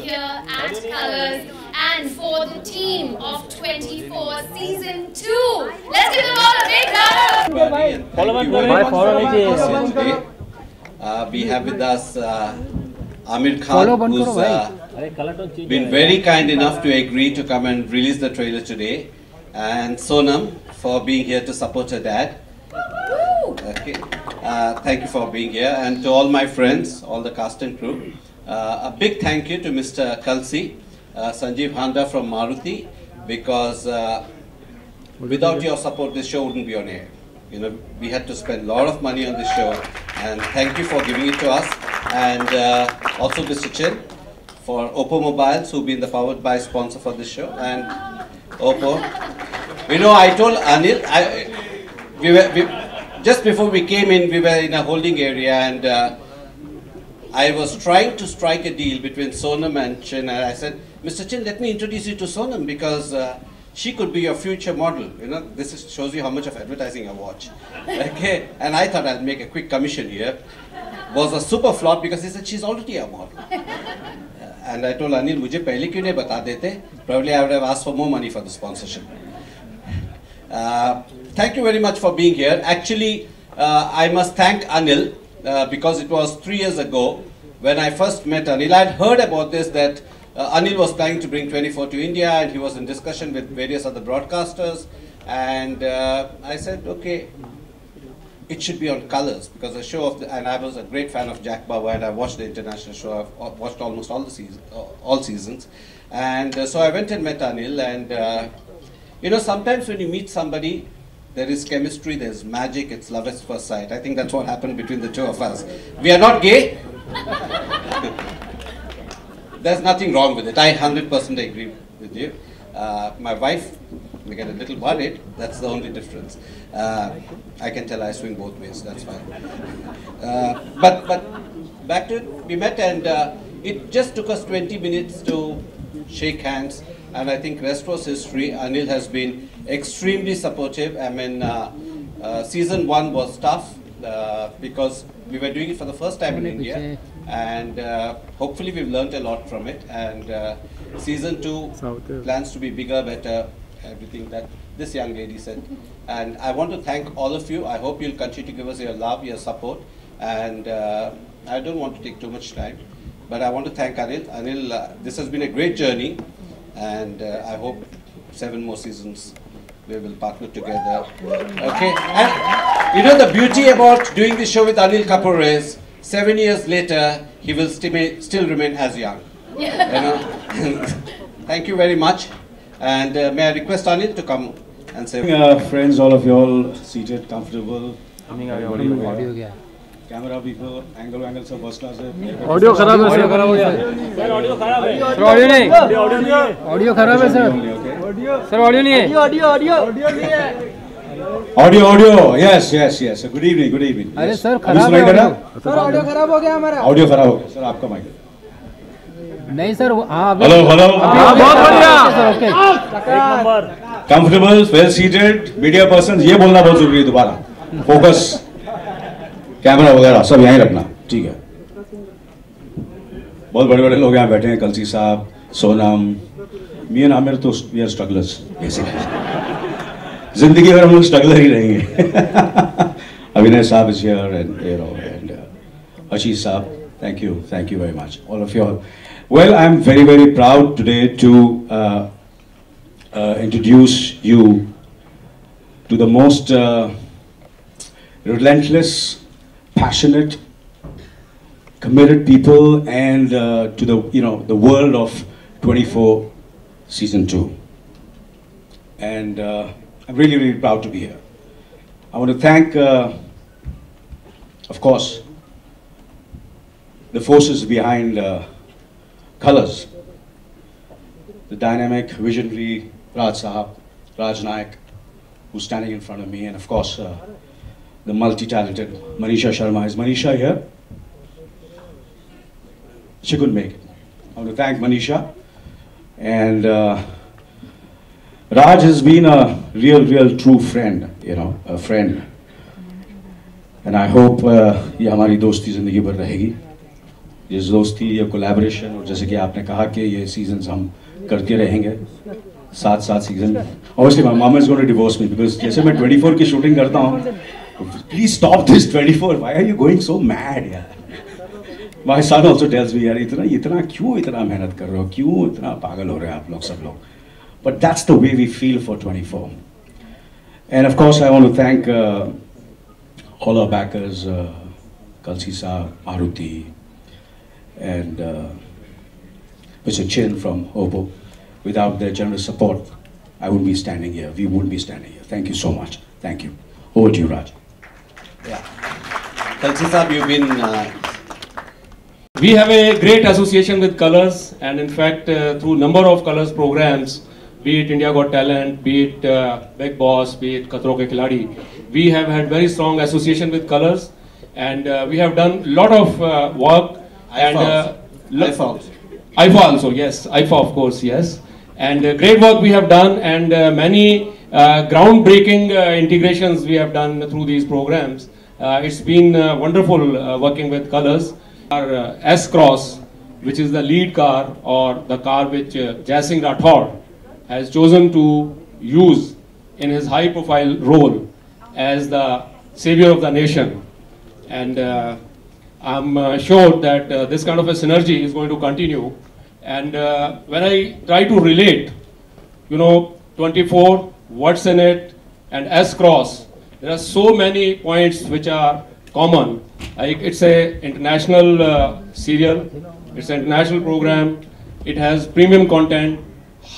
here at Colors and for the team of 24 Season 2. Let's give them all a big round. We have with us Aamir Khan, who's been very kind enough to agree to come and release the trailer today, and Sonam for being here to support her dad. Okay. Thank you for being here, and to all my friends, all the cast and crew. A big thank you to Mr. Kalsi, Sanjeev Handa from Maruti, because without your support, this show wouldn't be on air. You know, we had to spend a lot of money on this show, and thank you for giving it to us. And also Mr. Chin for Oppo Mobiles, who've been the Powered By sponsor for this show. And Oppo, you know, I told Anil, just before we came in, we were in a holding area, and I was trying to strike a deal between Sonam and Chin, and I said, Mr. Chin, let me introduce you to Sonam, because she could be your future model. You know, this is, shows you how much of advertising I watch. Okay, and I thought I'd make a quick commission here. Was a super flop, because he said, she's already a model. And I told Anil, mujhe pehle kyun nahi bata dete? Probably I would have asked for more money for the sponsorship. Thank you very much for being here. Actually, I must thank Anil because it was 3 years ago when I first met Anil. I had heard about this, that Anil was planning to bring 24 to India, and he was in discussion with various other broadcasters. And I said, okay, it should be on Colors, because the show of the, and I was a great fan of Jack Bauer, and I watched the international show. I've watched almost all the seasons. And so I went and met Anil, and you know, sometimes when you meet somebody, there is chemistry, there is magic, it's love at first sight. I think that's what happened between the two of us. We are not gay. There's nothing wrong with it. I 100% agree with you. My wife, we get a little worried. That's the only difference. I can tell I swing both ways. That's fine. But back to it, we met, and it just took us 20 minutes to shake hands. And I think S-Cross history, Anil has been extremely supportive. I mean, season 1 was tough because we were doing it for the first time in India. And hopefully we've learned a lot from it. And season 2 plans to be bigger, better, everything that this young lady said. And I want to thank all of you. I hope you'll continue to give us your love, your support. And I don't want to take too much time, but I want to thank Anil. Anil, this has been a great journey. And I hope 7 more seasons we will partner together. Okay. And you know, the beauty about doing this show with Anil Kapoor is 7 years later he will still remain as young. Yeah. You know? Thank you very much. And may I request Anil to come and say. Friends, all of you all seated, comfortable. Camera भी तो angle सब first class है. Audio खराब है sir. Audio खराब है sir. Audio नहीं. Audio खराब है सर. सर ऑडियो नहीं है. ऑडियो नहीं है. Audio yes yes yes. Good evening अरे सर खराब है सर. ऑडियो खराब हो गया हमारा. ऑडियो खराब हो गया सर. आपका माइक नहीं सर. हां हेलो हेलो. हां बहुत बढ़िया सर. ओके एक number. Comfortable, well seated media person, ये बोलना बहुत जरूरी है. दोबारा फोकस, कैमरा वगैरह सब यहीं रखना, ठीक है. बहुत बड़े बड़े लोग यहाँ बैठे हैं, कलसी साहब, सोनम, मी एंड आमिर, तो वी आर स्ट्रगलर्स बेसिकली. जिंदगी भर हम लोग स्ट्रगलर ही रहेंगे. Abhinay sahab is here and Ashish sahab, thank you very much all of you all. Well, I am very very proud today to introduce you to the most relentless, passionate, committed people, and to the, you know, the world of 24 season 2. And I'm really, really proud to be here. I want to thank, of course, the forces behind Colors, the dynamic, visionary Raj Sahab, Raj Nayak, who's standing in front of me, and of course, the multi-talented Manisha Sharma. Is Manisha here? She couldn't make it. I want to thank Manisha. And Raj has been a real true friend, you know, a friend. And I hope ye hamari dosti zindagi bhar rahegi. ये दोस्ती, ये collaboration, और जैसे कि आपने कहा कि ये सीजन्स हम करते रहेंगे, सात सात season. Obviously my mom is going to divorce me because जैसे मैं 24 की शूटिंग करता हूँ, please stop this 24, why are you going so mad यार। My son also tells me यार इतना क्यों मेहनत कर रहे हो, क्यों इतना पागल हो रहे हैं आप लोग सब लोग। But that's the way we feel for 24। And of course I want to thank all our backers, Kalsi sahab, Maruti, and Mr. Chin from Oppo. Without their generous support, I wouldn't be standing here. We wouldn't be standing here. Thank you so much. Thank you. Over to you, Raj. Yeah. Kalsi sahab, you've been. We have a great association with Colors, and in fact, through number of Colors programs, be it India Got Talent, be it Big Boss, be it Khatron Ke Khiladi, we have had very strong association with Colors, and we have done lot of work. And IFA also, yes, IFA of course, yes, and great work we have done, and many groundbreaking integrations we have done through these programs. It's been wonderful working with Colors. Our S-Cross, which is the lead car or the car which Jai Singh Rathod has chosen to use in his high-profile role as the savior of the nation, and. I'm sure that this kind of a synergy is going to continue, and when I try to relate, you know, 24, what's in it, and S-Cross, there are so many points which are common. Like it's a international serial, it's an international program, it has premium content,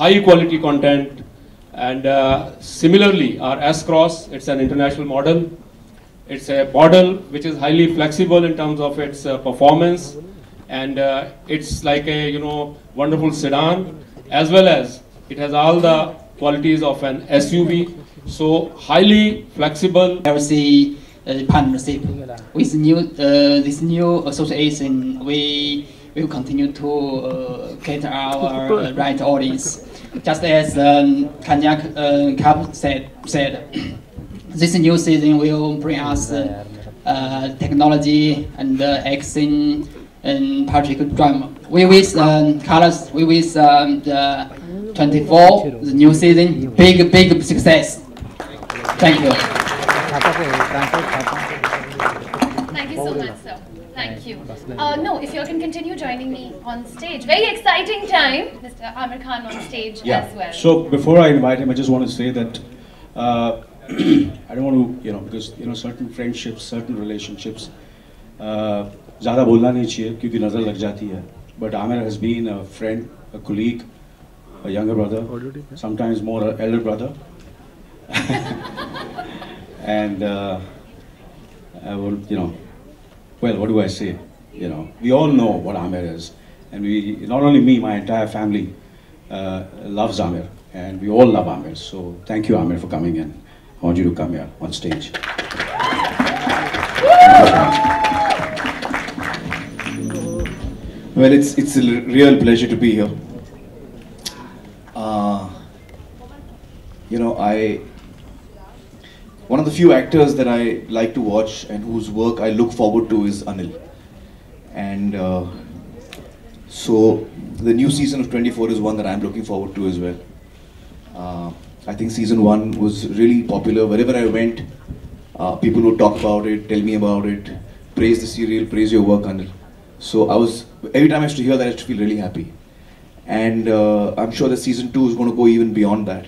high quality content, and similarly our S-Cross, it's an international model. It's a model which is highly flexible in terms of its performance, and it's like a, you know, wonderful sedan, as well as it has all the qualities of an SUV. So highly flexible. I see partnership with new this new association. We will continue to cater our right audience. Just as Kanyak Kap said. This new season will bring us technology and action and particular drama. We wish Colors, we wish the 24, the new season, big success. Thank you. Thank you so much, sir. Thank you. No, if you all can continue joining me on stage. Very exciting time, Mr. Aamir Khan on stage as well. So before I invite him, I just want to say that. I don't want to, you know, because you know certain friendships, certain relationships. ज़्यादा बोलना नहीं चाहिए क्योंकि नज़र लग जाती है. But Aamir has been a friend, a colleague, a younger brother, sometimes more an elder brother. And I will, you know, well, what do I say? You know, we all know what Aamir is, and we, not only me, my entire family loves Aamir. And we all love Aamir, so thank you, Aamir, for coming in. I want you to come here on stage. Well, it's a real pleasure to be here. You know, one of the few actors that I like to watch and whose work I look forward to is Anil. And so the new season of 24 is one that I'm looking forward to as well. I think season 1 was really popular. Wherever I went, people would talk about it, tell me about it, praise the serial, praise your work, Anil. So every time I used to hear that, I used to feel really happy. And I'm sure that season 2 is going to go even beyond that.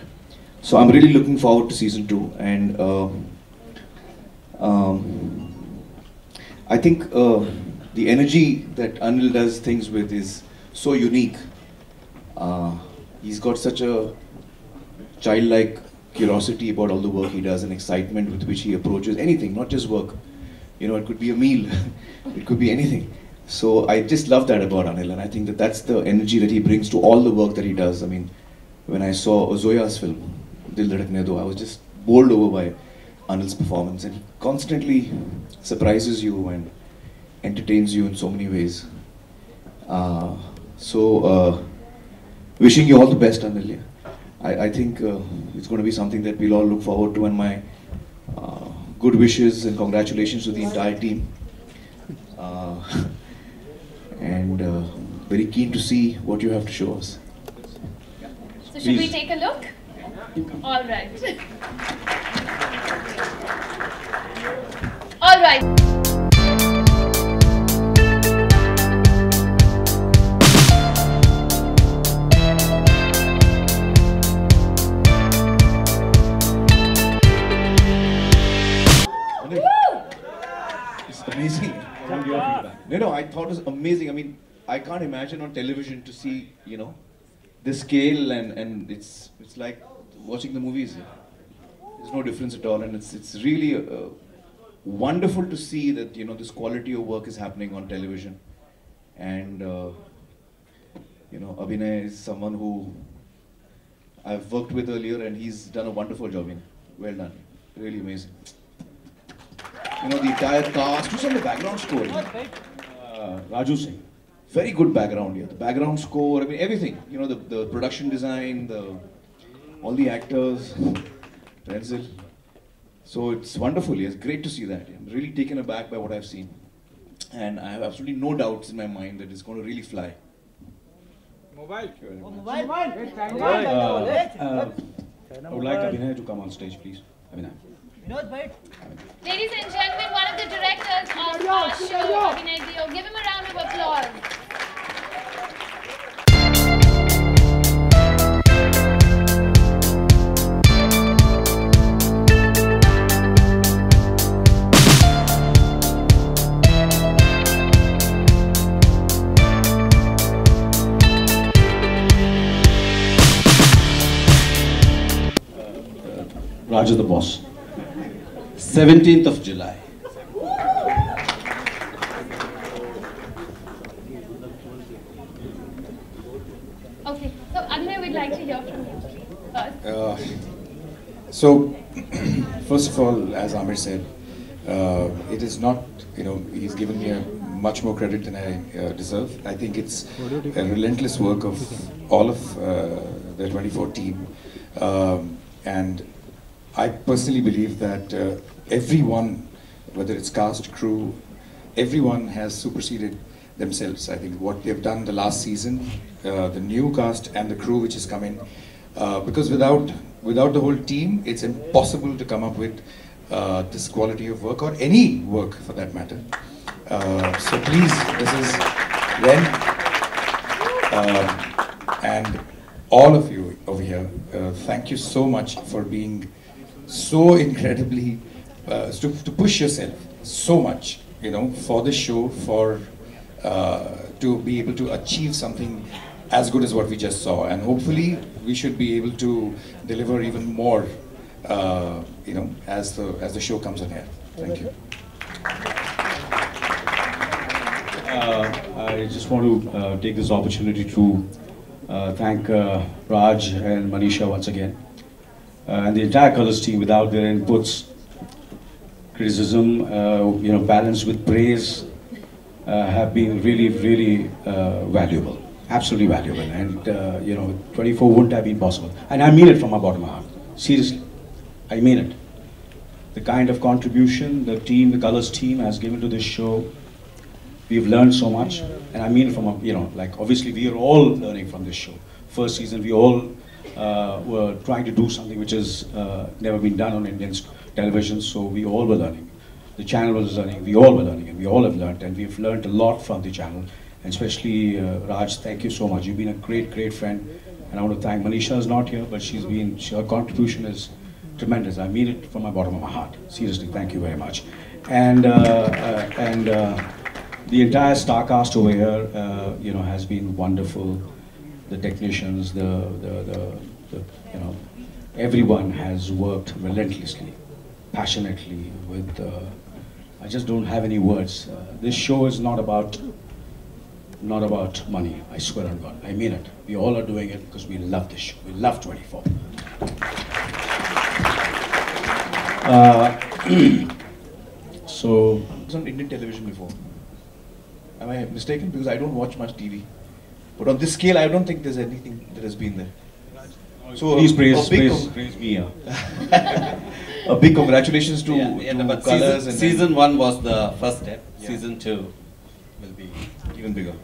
So I'm really looking forward to season 2. And I think the energy that Anil does things with is so unique. He's got such a childlike curiosity about all the work he does and excitement with which he approaches anything, not just work. You know, it could be a meal, it could be anything. So I just love that about Anil, and I think that that's the energy that he brings to all the work that he does. I mean, when I saw Zoya's film, Dil Dhadakne Do, I was just bowled over by Anil's performance, and he constantly surprises you and entertains you in so many ways. Wishing you all the best, Anil. Yeah. I think it's going to be something that we'll all look forward to, and my good wishes and congratulations to the entire team. and very keen to see what you have to show us. So should we take a look? All right. All right. No, I thought it was amazing. I mean, I can't imagine on television to see, you know, the scale and it's like watching the movies. There's no difference at all, and it's really wonderful to see that, you know, this quality of work is happening on television. And you know, Abhinay is someone who I've worked with earlier, and he's done a wonderful job. Well done, really amazing. You know, the entire cast. Who's on the background score? Raju Singh. Very good background here. The background score, I mean, everything. You know, the production design, all the actors, Denzil. So it's wonderful. It's great to see that. I'm really taken aback by what I've seen. And I have absolutely no doubts in my mind that it's going to really fly. Mobile. Mobile. I would like Abhinay to come on stage, please. Abhinay. Ladies and gentlemen, one of the directors of our show, Abhinay Dio. Give him a round of applause. Raj is the boss. 17th of July. Okay, so Abhinay, we'd like to hear from you, please. First of all, as Aamir said, it is not, you know, he's given me much more credit than I deserve. I think it's a relentless work of all of the 24 team, and I personally believe that everyone, whether it's cast, crew, everyone has superseded themselves. I think what they've done the last season, the new cast and the crew which has come in, because without the whole team, it's impossible to come up with this quality of work, or any work for that matter. So please, this is when, and all of you over here, thank you so much for being so incredibly, to push yourself so much, you know, for this show, for to be able to achieve something as good as what we just saw, and hopefully we should be able to deliver even more, you know, as the show comes on air. Thank you. I just want to take this opportunity to thank Raj and Manisha once again. And the entire Colors team. Without their inputs, criticism, you know, balanced with praise, have been really, really valuable. Absolutely valuable. And you know, 24 wouldn't have been possible. And I mean it from the bottom of my heart. Seriously, I mean it. The kind of contribution the team, the Colors team, has given to this show, we've learned so much. And I mean it from, you know, like obviously we are all learning from this show. First season, we all. Were trying to do something which has never been done on Indian television, so we all were learning. The channel was learning, we all were learning, and we all have learned, and we've learned a lot from the channel. And especially Raj, thank you so much. You've been a great, great friend, and I want to thank Manisha is not here, but her contribution is tremendous. I mean it from the bottom of my heart. Seriously, thank you very much. And the entire star cast over here, you know, has been wonderful. The technicians, you know, everyone has worked relentlessly, passionately with, I just don't have any words. This show is not about money, I swear on God, I mean it. We all are doing it because we love this show, we love 24. So, it was on Indian television before. Am I mistaken? Because I don't watch much TV. But on this scale, I don't think there's anything that has been there. So please praise me. A big congratulations to, yeah, yeah, to Colors. Season 1 was the first step. Yeah. Season 2 will be. even bigger?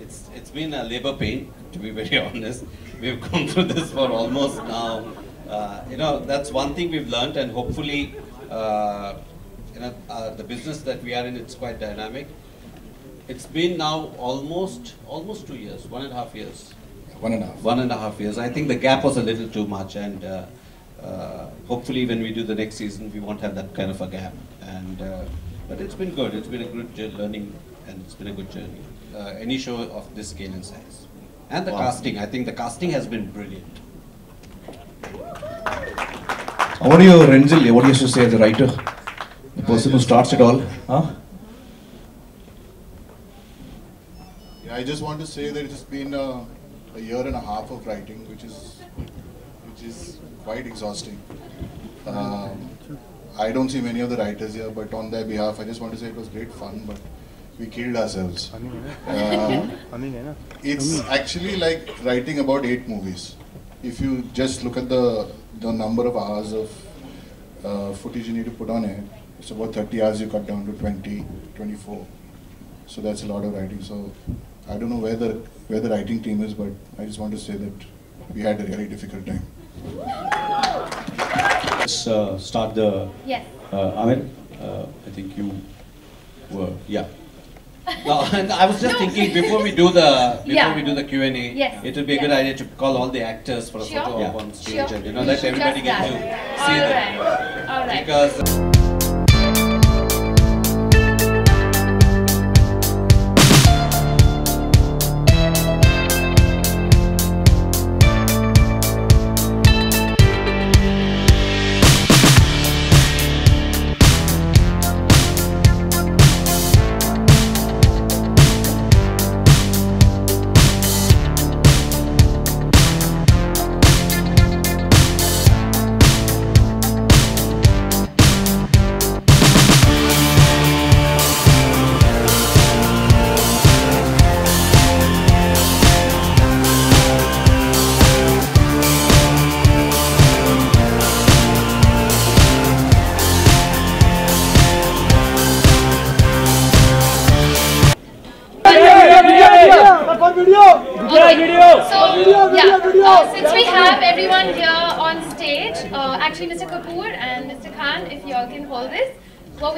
It's been a labor pain, to be very honest. We've gone through this for almost now. You know, that's one thing we've learned, and hopefully, you know, the business that we are in, it's quite dynamic. It's been now almost 2 years, 1.5 years. 1.5. 1.5 years. I think the gap was a little too much, and hopefully, when we do the next season, we won't have that kind of a gap. And but it's been good. It's been a good learning, and it's been a good journey. Any show of this scale and size. And the casting, I think the casting has been brilliant. What do you, Renjali, what do you say as a writer? The person who starts it all? Huh? Yeah, I just want to say that it's been a year and a half of writing, which is quite exhausting. I don't see many of the writers here, but on their behalf, I just want to say it was great fun, but we killed ourselves. It's actually like writing about 8 movies. If you just look at the number of hours of footage you need to put on it, it's about 30 hours you cut down to 20, 24. So that's a lot of writing. So I don't know where the writing team is, but I just want to say that we had a really difficult time. Let's start the... Yes. Aamir, I think you were... Yeah. No, and I was just thinking before we do the Q&A, yes, it would be a good idea to call all the actors for a photo op on stage, and you know, let everybody get to see them. All right. Because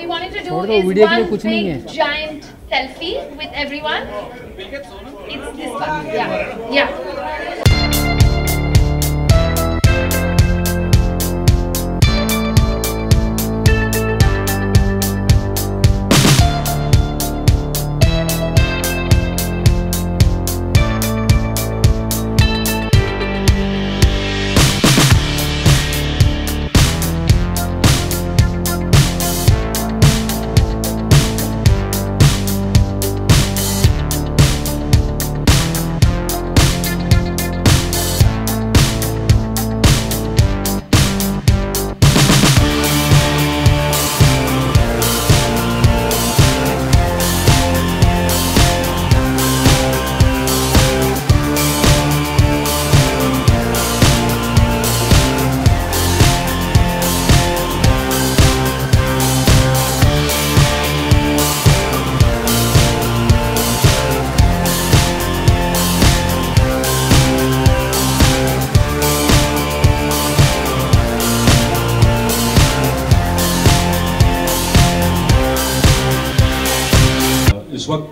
one big giant selfie with everyone. It's this one. Yeah. Yeah.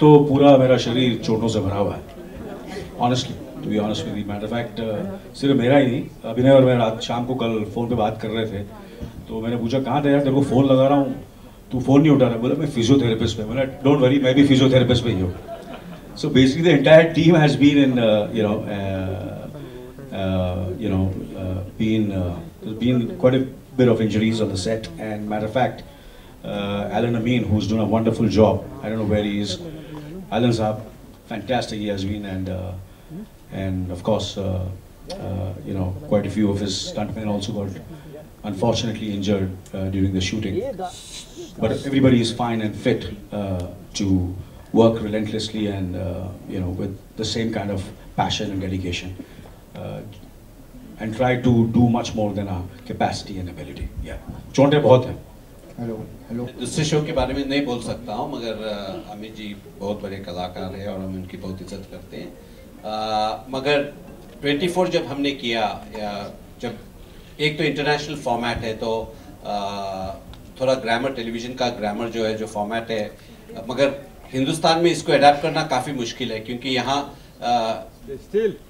तो पूरा मेरा शरीर चोटों से भरा हुआ है, honestly, to be honest with you, matter of fact, सिर्फ मेरा ही नहीं, अभिनय और मैं रात शाम को कल फ़ोन पे बात कर रहे थे, तो मैंने पूछा कहाँ थे यार, तेरे को फ़ोन लगा रहा हूँ, तू फ़ोन नहीं उठा रहा, बोला मैं फिजियोथेरेपिस्ट पे, मैंने डोंट वरी, मैं भी फिजियोथेरेपिस्ट पे ही हूँ. So basically the entire team has been in, there's been quite a bit of injuries on the set, and matter of fact, Alan Amin, who's doing a wonderful job, I don't know where he is. Alan's up, fantastic he has been, and of course, you know, quite a few of his stuntmen also got unfortunately injured during the shooting. But everybody is fine and fit to work relentlessly and you know, with the same kind of passion and dedication, and try to do much more than our capacity and ability. Yeah, chonte bahut hai. Hello hello दूसरे show के बारे में नहीं बोल सकता हूँ, मगर आमिर जी बहुत बड़े कलाकार हैं और हम उनकी बहुत इज्जत करते हैं। मगर 24 जब हमने किया, जब एक तो इंटरनेशनल फॉर्मेट है तो थोड़ा ग्रामर, टेलीविज़न का ग्रामर जो है, जो फॉर्मेट है, मगर हिंदुस्तान में इसको अडेप्ट करना काफ़ी मुश्किल है क्योंकि यहाँ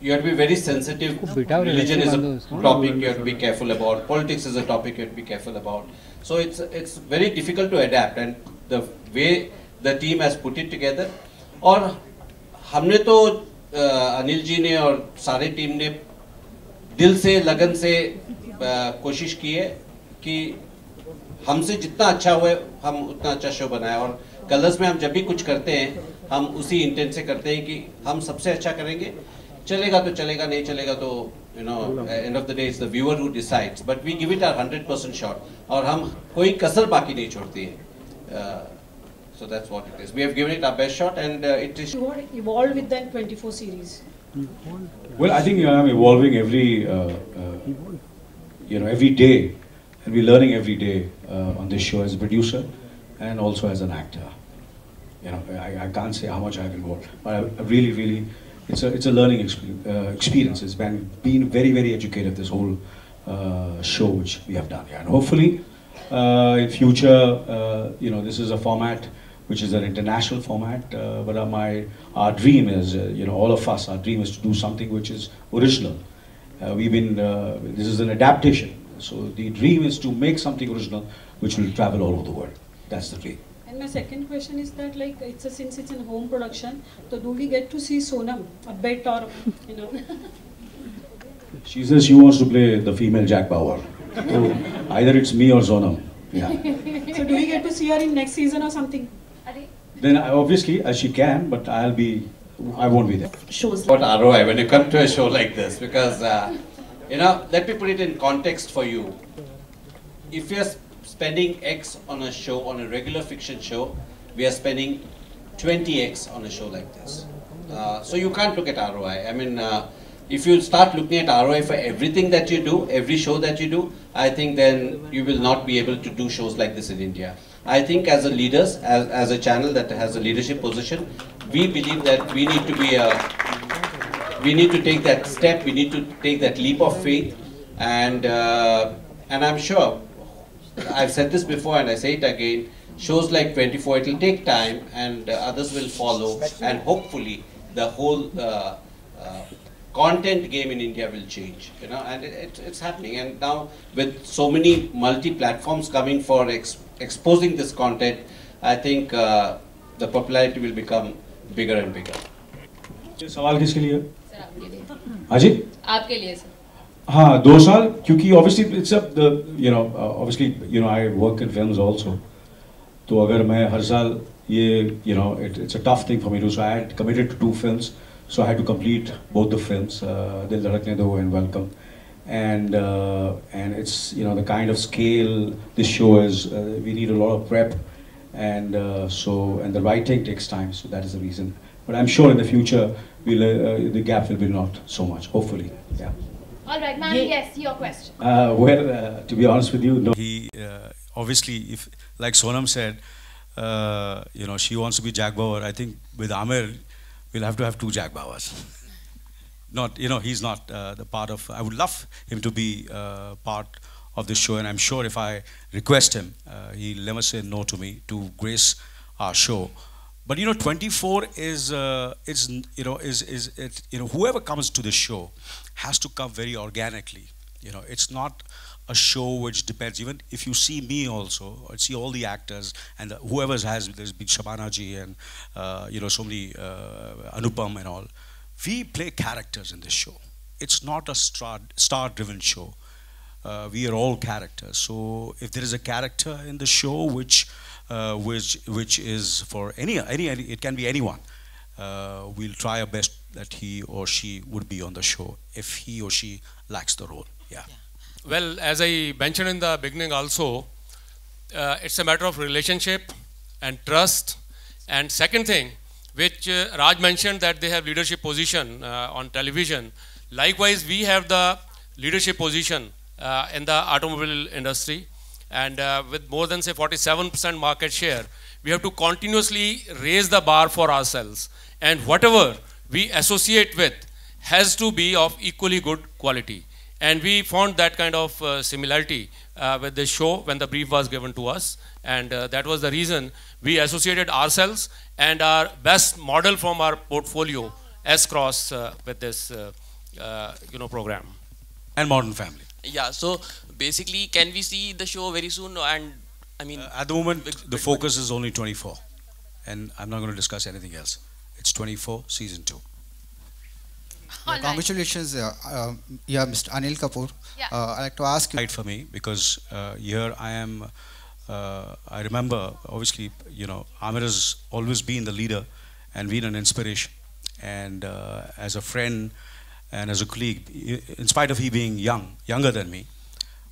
you have to be very sensitive. Religion is a topic you have to be careful about. Politics is a topic you have to be careful about. So it's very difficult to adapt. And the way the team has put it together, और हमने तो अनिल जी ने और सारे team ने दिल से लगन से कोशिश की है कि हमसे जितना अच्छा हुए हम उतना अच्छा शो बनाए। और कलर्स में हम जब भी कुछ करते हैं हम उसी इंटेंट से करते हैं कि हम सबसे अच्छा करेंगे, चलेगा तो चलेगा, नहीं चलेगा तो you know end of the day it's the viewer who decides, but we give it our 100% shot और हम कोई कसर बाकी नहीं छोड़ती है। So that's what it is, we have given it our best shot and it is evolve with that 24 series. Well I think I am evolving every you know every day and we're learning every day on this show as a producer and also as an actor. You know, I can't say how much I've involved, but I really, it's a learning experience. It's been very, very educative, this whole show which we have done here. And hopefully, in future, you know, this is a format which is an international format. But our dream is, you know, all of us, our dream is to do something which is original. This is an adaptation. So the dream is to make something original, which will travel all over the world. That's the dream. And my second question is that, like, since it's a home production, so do we get to see Sonam a bit, or you know? She says she wants to play the female Jack Bauer. So either it's me or Sonam. Yeah. So do we get to see her in next season or something? Then obviously she can, but I won't be there. Shows. What ROI when you come to a show like this, because. You know, let me put it in context for you. If you're spending X on a show, on a regular fiction show, we are spending 20X on a show like this. So you can't look at ROI. I mean, if you start looking at ROI for everything that you do, every show that you do, I think then you will not be able to do shows like this in India. I think as a leaders, as a channel that has a leadership position, we believe that we need to be we need to take that step, we need to take that leap of faith, and I'm sure, I've said this before and I say it again, shows like 24, it will take time and others will follow, and hopefully the whole content game in India will change, you know, and it's happening. And now with so many multi-platforms coming for exposing this content, I think the popularity will become bigger and bigger. सवाल किसके लिए sir? आपके लिए। हाँ जी, आपके लिए sir. हाँ, 2 साल क्योंकि obviously it's I work in films also, तो अगर मैं हर साल ये you know it's a tough thing for me too, so I had committed to 2 films, so I had to complete both the films, Dil Dhadakne Do and Welcome, and it's you know the kind of scale this show is, we need a lot of prep and so and the writing takes time, so that is the reason. But I'm sure in the future we'll, the gap will be not so much, hopefully. Yeah. All right, ma'am. Yes, your question. Well, to be honest with you, no. He obviously, if like Sonam said, you know, she wants to be Jack Bauer. I think with Aamir, we'll have to have 2 Jack Bauers. Not, you know, he's not the part of. I would love him to be part of the show, and I'm sure if I request him, he'll never say no to me to grace our show. But you know, 24 is you know, whoever comes to the show has to come very organically. You know, it's not a show which depends. Even if you see me also, or see all the actors and whoever has, there's been Shabana ji and you know so many Anupam and all. We play characters in this show. It's not a star-driven show. We are all characters. So if there is a character in the show which is for any it can be anyone, we'll try our best that he or she would be on the show if he or she lacks the role. Yeah, yeah. Well, as I mentioned in the beginning also, it's a matter of relationship and trust, and second thing which Raj mentioned, that they have leadership position on television. Likewise, we have the leadership position in the automobile industry, and with more than say 47% market share, we have to continuously raise the bar for ourselves, and whatever we associate with has to be of equally good quality. And we found that kind of similarity with this show when the brief was given to us, and that was the reason we associated ourselves and our best model from our portfolio, S-Cross, with this program. And Modern Family. Yeah, so basically, can we see the show very soon? And I mean, at the moment, the focus is only 24, and I'm not going to discuss anything else. It's 24, season 2. Yeah, congratulations, Mr. Anil Kapoor. Yeah. I'd like to ask you. Right for me, because here I am. I remember, obviously, you know, Aamir has always been the leader and been an inspiration, and as a friend and as a colleague, in spite of he being younger than me.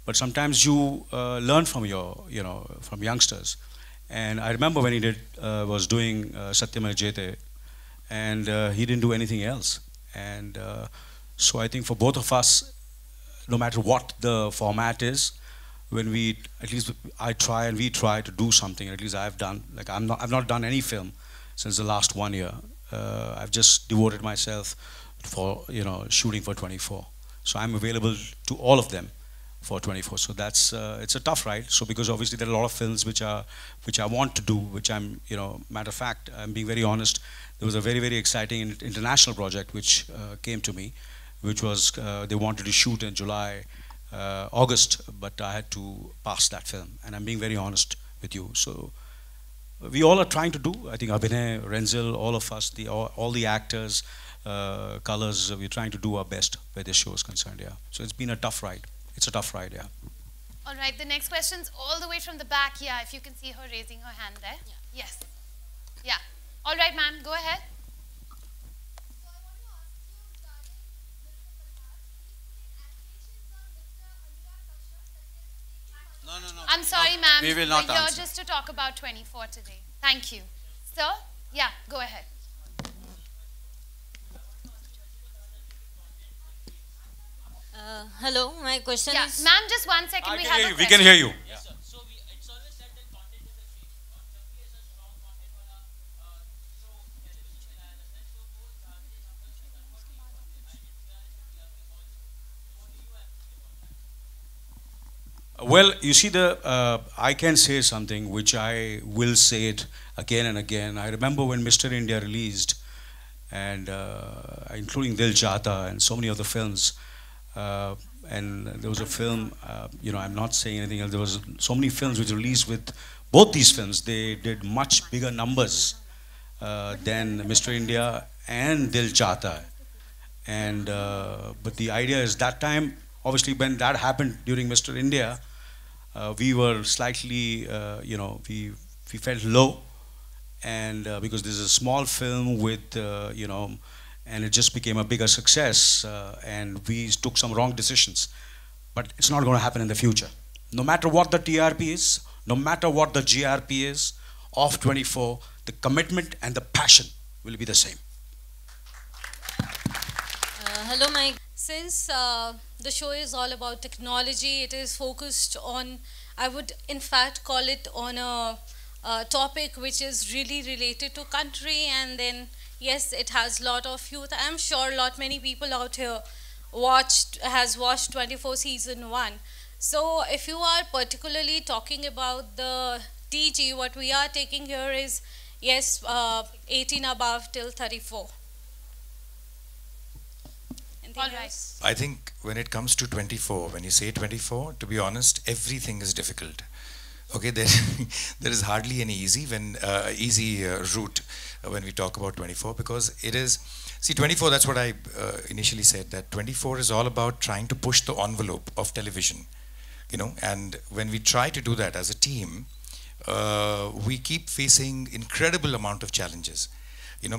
But sometimes you learn from from youngsters. And I remember when he was doing Satyamev Jayate, and he didn't do anything else. And so I think for both of us, no matter what the format is, when we, at least I try and we try to do something, at least I've done, like I've not done any film since the last 1 year. I've just devoted myself for, shooting for 24. So I'm available to all of them for 24. So that's it's a tough ride. So because obviously there are a lot of films which I want to do, which I'm matter of fact, I'm being very honest. There was a very, very exciting international project which came to me, which was they wanted to shoot in August, but I had to pass that film. And I'm being very honest with you. So we all are trying to do. I think Abhinay, Renjali, all of us, all the actors, Colors. We're trying to do our best where this show is concerned. Yeah. So it's been a tough ride. It's a tough ride, yeah. All right, the next question's all the way from the back. Yeah, if you can see her raising her hand there. Yeah. Yes. Yeah. All right, ma'am, go ahead. So I want to ask you regarding Mr. Kalhar, No. I'm sorry, ma'am. We will not answer. You're just to talk about 24 today. Thank you. Sir? Yeah, go ahead. Hello, my question is... Ma'am, just 1 second, we have a question. We can hear you. Yeah. Yes, sir. So it's always said that content is a fake. Turkey is a strong content. So television relies on that. So both targeted numbers should convert to content. Well, you see, I can say something which I will say it again and again. I remember when Mr. India released, and including Dil Chahta and so many other films, and there was a film, I'm not saying anything else, there was so many films which released with both these films. They did much bigger numbers than Mr. India and Dil Chahta. And, but the idea is that time, obviously when that happened during Mr. India, we were slightly, we felt low. And because this is a small film with, and it just became a bigger success, and we took some wrong decisions. But it's not going to happen in the future. No matter what the TRP is, no matter what the GRP is, of 24, the commitment and the passion will be the same. Hello, Mike. Since the show is all about technology, it is focused on, I would in fact call it on a topic which is really related to country, and then yes, it has a lot of youth. I'm sure many people out here has watched 24 season 1. So if you are particularly talking about the TG, what we are taking here is, yes, 18 above till 34. All right. I think when it comes to 24, when you say 24, to be honest, everything is difficult. Okay, there is hardly any easy route when we talk about 24, because it is, see, 24, that's what I initially said, that 24 is all about trying to push the envelope of television, and when we try to do that as a team, we keep facing incredible amount of challenges,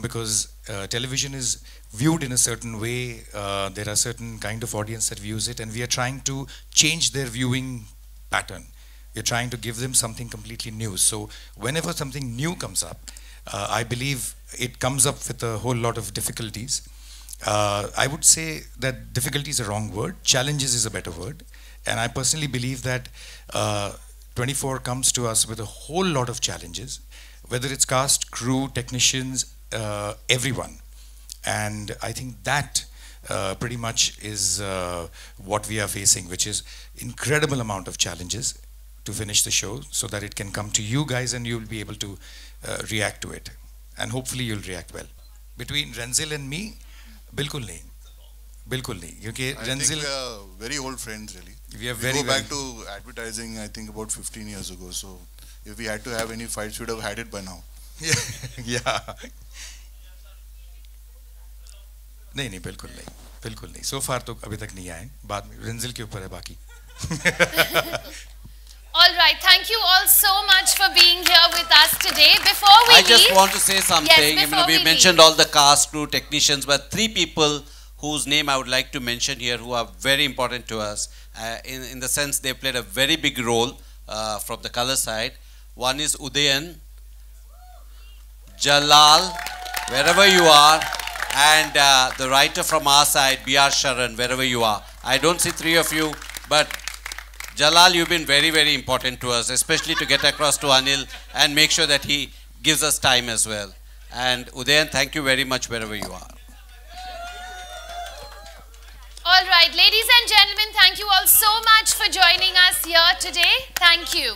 because television is viewed in a certain way, there are certain kind of audience that views it, and we are trying to change their viewing pattern. You're trying to give them something completely new. So whenever something new comes up, I believe it comes up with a whole lot of difficulties. I would say that difficulty is a wrong word. Challenges is a better word. And I personally believe that 24 comes to us with a whole lot of challenges, whether it's cast, crew, technicians, everyone. And I think that pretty much is what we are facing, which is incredible amount of challenges to finish the show so that it can come to you guys and you'll be able to react to it. And hopefully you'll react well. Between Denzil and me, bilkul nahi. Bilkul nahi. Because Denzil, we are very old friends really. We go back to advertising, I think about 15 years ago. So if we had to have any fights, we would have had it by now. Yeah. Yeah. नहीं नहीं बिल्कुल नहीं, बिल्कुल नहीं. So far तो अभी तक नहीं आए, बाद में रेंजिल के ऊपर है बाकी. All right, thank you all so much for being here with us today. Before we leave, I just want to say something. Yes, we mentioned all the cast, crew, technicians, but three people whose name I would like to mention here who are very important to us in the sense they played a very big role from the color side. One is Udayan, Jalal, wherever you are. And the writer from our side, B.R. Sharan, wherever you are. I don't see three of you, but Jalal, you've been very, very important to us, especially to get across to Anil and make sure that he gives us time as well. And Udayan, thank you very much wherever you are. All right, ladies and gentlemen, thank you all so much for joining us here today. Thank you.